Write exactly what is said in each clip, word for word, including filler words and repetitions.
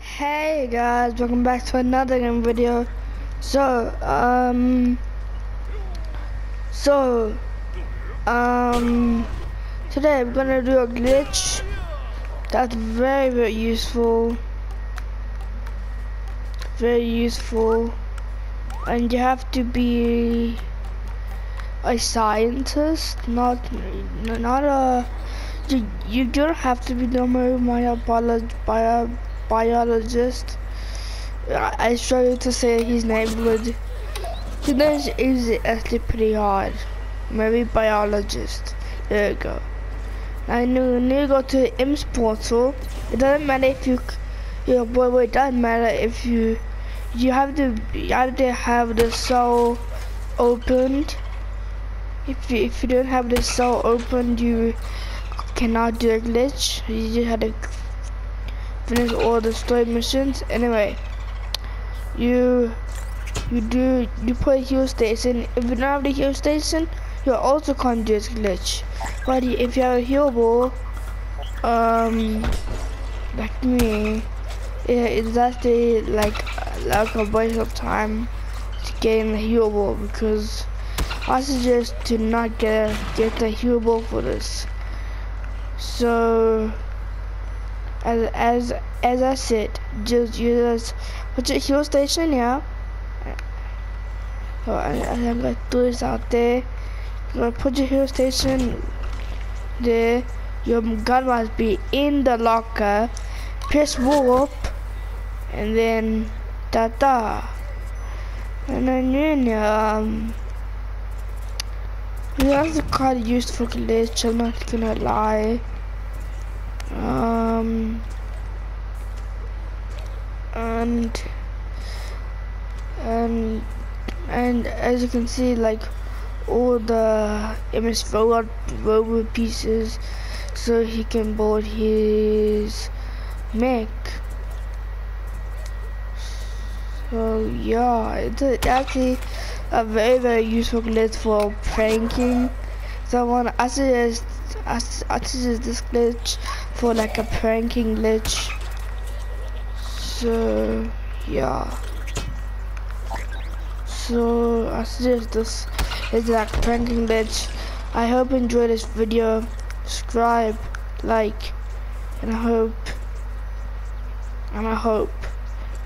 Hey guys, welcome back to another game video. So, um, so, um, today we're gonna do a glitch that's very, very useful, very useful, and you have to be a scientist, not, not a, you, you don't have to be normal my bio. biologist. I struggle to say his name, but his name is actually pretty hard. Maybe biologist. There you go. I knew you go to the I M S portal. It doesn't matter if you, your boy. Well, it doesn't matter if you, you have to, you have to have the cell opened. If you, if you don't have the cell opened, you cannot do a glitch. You just had to finish all the story missions. Anyway, you you do you play heal station. If you don't have the heal station, you also can't do this glitch. But if you have a heal ball, um, like me, yeah, it's actually like like a waste of time to get the heal ball, because I suggest to not get get the heal ball for this. So. As as as I said, just use what's your heal station, yeah. So I, I'm gonna do this out there. You're gonna put your heal station there. Your gun must be in the locker. Press warp, and then ta ta. And then you um, that's quite useful glitch. I'm not gonna lie. Um and and and as you can see, like all the M S robot robot pieces, so he can build his mech. So yeah, it's actually a very very useful glitch for pranking someone. I suggest I suggest this glitch for like a pranking glitch. So yeah, so I suggest this is like pranking glitch. I hope you enjoyed this video. Subscribe, like, and I hope and I hope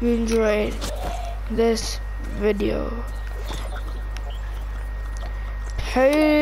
you enjoyed this video. Peace.